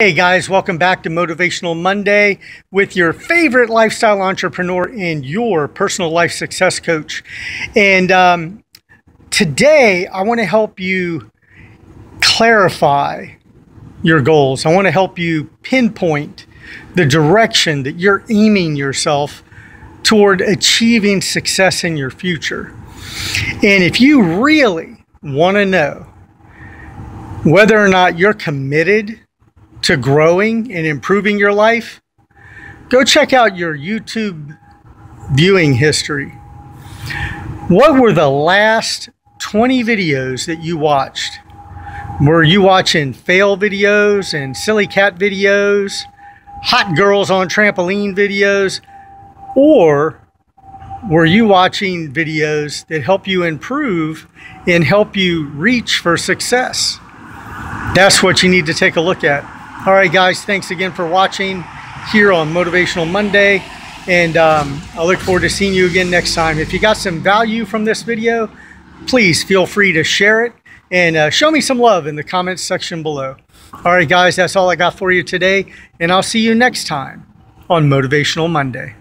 Hey guys, welcome back to Motivational Monday with your favorite lifestyle entrepreneur and your personal life success coach. And today I want to help you clarify your goals. I want to help you pinpoint the direction that you're aiming yourself toward achieving success in your future. And if you really want to know whether or not you're committed to growing and improving your life, go check out your YouTube viewing history. What were the last 20 videos that you watched? Were you watching fail videos and silly cat videos, hot girls on trampoline videos, or were you watching videos that help you improve and help you reach for success? That's what you need to take a look at. All right, guys, thanks again for watching here on Motivational Monday. And I look forward to seeing you again next time. If you got some value from this video, please feel free to share it and show me some love in the comments section below. All right, guys, that's all I got for you today. And I'll see you next time on Motivational Monday.